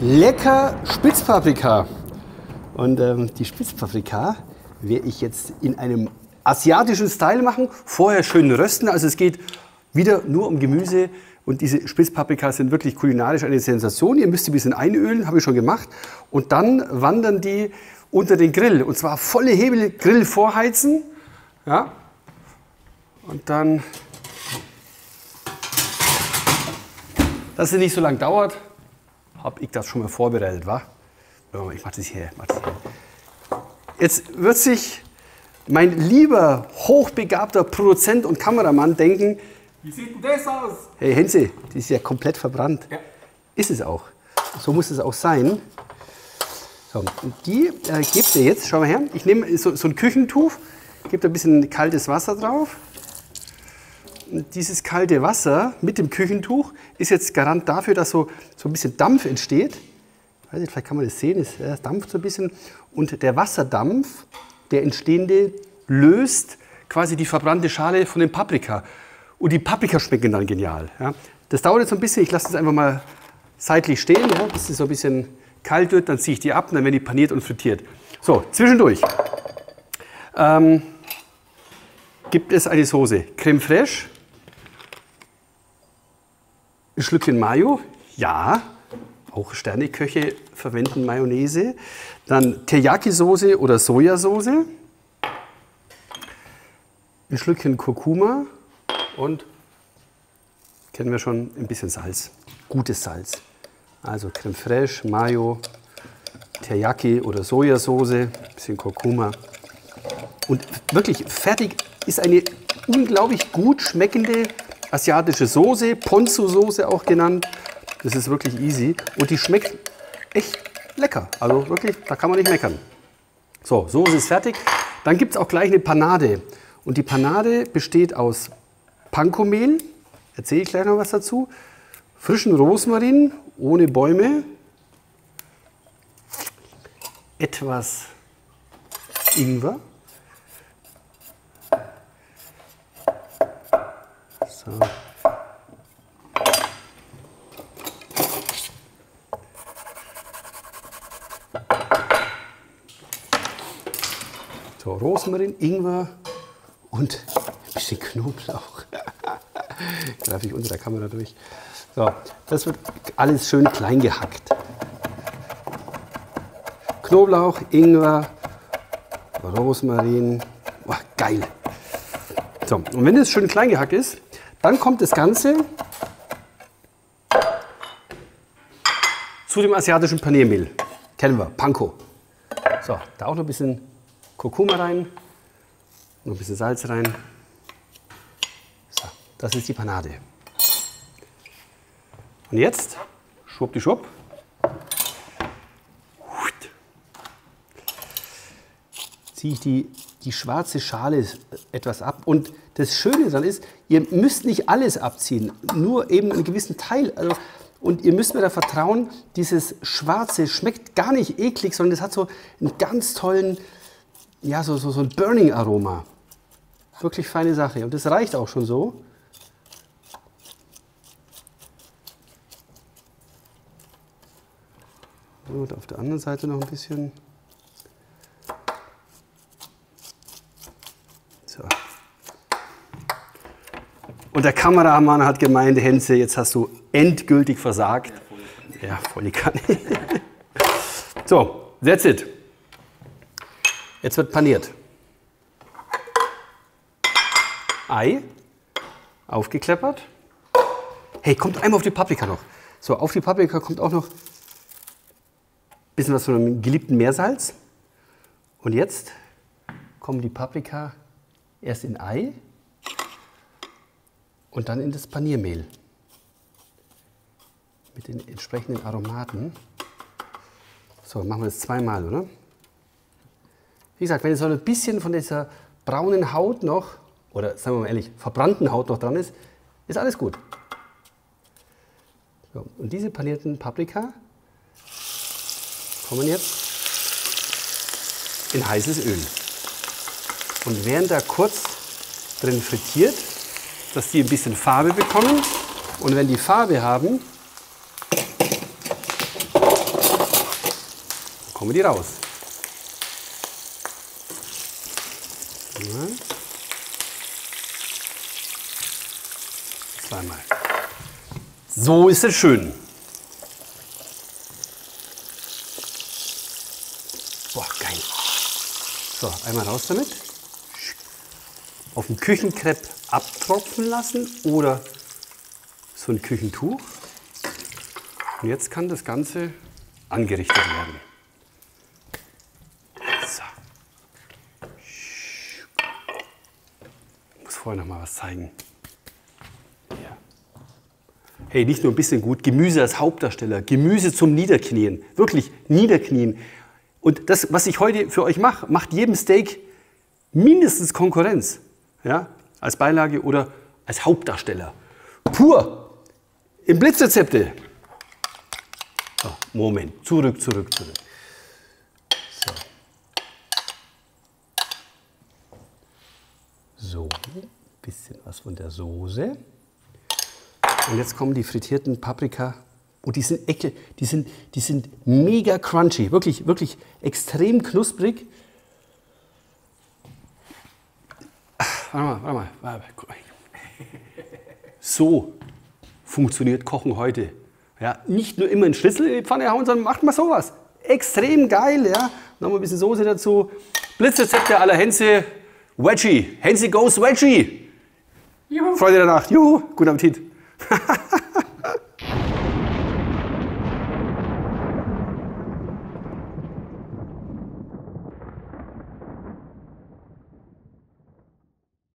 lecker Spitzpaprika. Und die Spitzpaprika werde ich jetzt in einem asiatischen Style machen. Vorher schön rösten, also es geht wieder nur um Gemüse. Und diese Spitzpaprika sind wirklich kulinarisch eine Sensation. Ihr müsst sie ein bisschen einölen, habe ich schon gemacht. Und dann wandern die unter den Grill. Und zwar volle Hebel, Grill vorheizen. Ja. Und dann, dass es nicht so lange dauert, habe ich das schon mal vorbereitet, wa? Ich mache das hier. Jetzt wird sich mein lieber, hochbegabter Produzent und Kameramann denken, wie sieht denn das aus? Hey Henze, die ist ja komplett verbrannt. Ja. Ist es auch. So muss es auch sein. So, und die gebt ihr jetzt, schau mal her, ich nehme so ein Küchentuch, gebe da ein bisschen kaltes Wasser drauf. Und dieses kalte Wasser mit dem Küchentuch ist jetzt Garant dafür, dass so ein bisschen Dampf entsteht. Ich weiß nicht, vielleicht kann man das sehen, es dampft so ein bisschen. Und der Wasserdampf, der entstehende, löst quasi die verbrannte Schale von den Paprika. Und die Paprika schmecken dann genial. Ja. Das dauert jetzt so ein bisschen, ich lasse das einfach mal seitlich stehen, ja, bis es so ein bisschen kalt wird, dann ziehe ich die ab und dann werden die paniert und frittiert. So, zwischendurch gibt es eine Soße. Crème fraîche, ein Schlückchen Mayo, ja, auch Sterneköche verwenden Mayonnaise. Dann Teriyaki-Soße oder Sojasauce, ein Schlückchen Kurkuma. Und, kennen wir schon, ein bisschen Salz, gutes Salz. Also Crème fraîche, Mayo, Teriyaki oder Sojasauce, ein bisschen Kurkuma. Und wirklich fertig ist eine unglaublich gut schmeckende asiatische Soße, Ponzu-Soße auch genannt. Das ist wirklich easy und die schmeckt echt lecker. Also wirklich, da kann man nicht meckern. So, Soße ist fertig. Dann gibt es auch gleich eine Panade. Und die Panade besteht aus Panko-Mehl, erzähle ich gleich noch was dazu, frischen Rosmarin ohne Bäume, etwas Ingwer, so. So, Rosmarin, Ingwer und ein bisschen Knoblauch. Greife ich unter der Kamera durch. So, das wird alles schön klein gehackt. Knoblauch, Ingwer, Rosmarin. Boah, geil. So, und wenn es schön klein gehackt ist, dann kommt das Ganze zu dem asiatischen Paniermehl. Kennen wir, Panko. So, da auch noch ein bisschen Kurkuma rein, noch ein bisschen Salz rein. Das ist die Panade. Und jetzt, schwuppdiwupp, ziehe ich die schwarze Schale etwas ab. Und das Schöne daran ist, ihr müsst nicht alles abziehen, nur eben einen gewissen Teil. Und ihr müsst mir da vertrauen, dieses Schwarze schmeckt gar nicht eklig, sondern es hat so einen ganz tollen, ja, so ein Burning-Aroma. Wirklich feine Sache. Und das reicht auch schon so. Und auf der anderen Seite noch ein bisschen. So. Und der Kameramann hat gemeint, Henze, jetzt hast du endgültig versagt. Ja, volle Kanne. So, that's it. Jetzt wird paniert. Ei, aufgekleppert. Hey, kommt einmal auf die Paprika noch. So, auf die Paprika kommt auch noch bisschen was von einem geliebten Meersalz. Und jetzt kommen die Paprika erst in Ei und dann in das Paniermehl. Mit den entsprechenden Aromaten. So, machen wir das zweimal, oder? Wie gesagt, wenn jetzt so ein bisschen von dieser braunen Haut noch, oder sagen wir mal ehrlich, verbrannten Haut noch dran ist, ist alles gut. So, und diese panierten Paprika kommen jetzt in heißes Öl. Und während da kurz drin frittiert, dass die ein bisschen Farbe bekommen. Und wenn die Farbe haben, kommen die raus. Zweimal. So ist es schön. Boah, geil. So, einmal raus damit. Auf dem Küchenkrepp abtropfen lassen oder so ein Küchentuch. Und jetzt kann das Ganze angerichtet werden. So. Ich muss vorher noch mal was zeigen. Ja. Hey, nicht nur ein bisschen gut, Gemüse als Hauptdarsteller, Gemüse zum Niederknien, wirklich niederknien. Und das, was ich heute für euch mache, macht jedem Steak mindestens Konkurrenz. Ja? Als Beilage oder als Hauptdarsteller. Pur! Im Blitzrezepte! So, Moment, zurück. So, ein bisschen was von der Soße. Und jetzt kommen die frittierten Paprika. Und die sind mega crunchy, wirklich extrem knusprig. Warte mal. So funktioniert Kochen heute. Ja, nicht nur immer einen Schlüssel in die Pfanne hauen, sondern macht mal sowas. Extrem geil, ja. Nochmal ein bisschen Soße dazu. Blitzrezepte à la Henze. Veggie. Henze goes Veggie. Juhu. Freude der Nacht. Juhu. Guten Appetit.